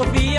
So be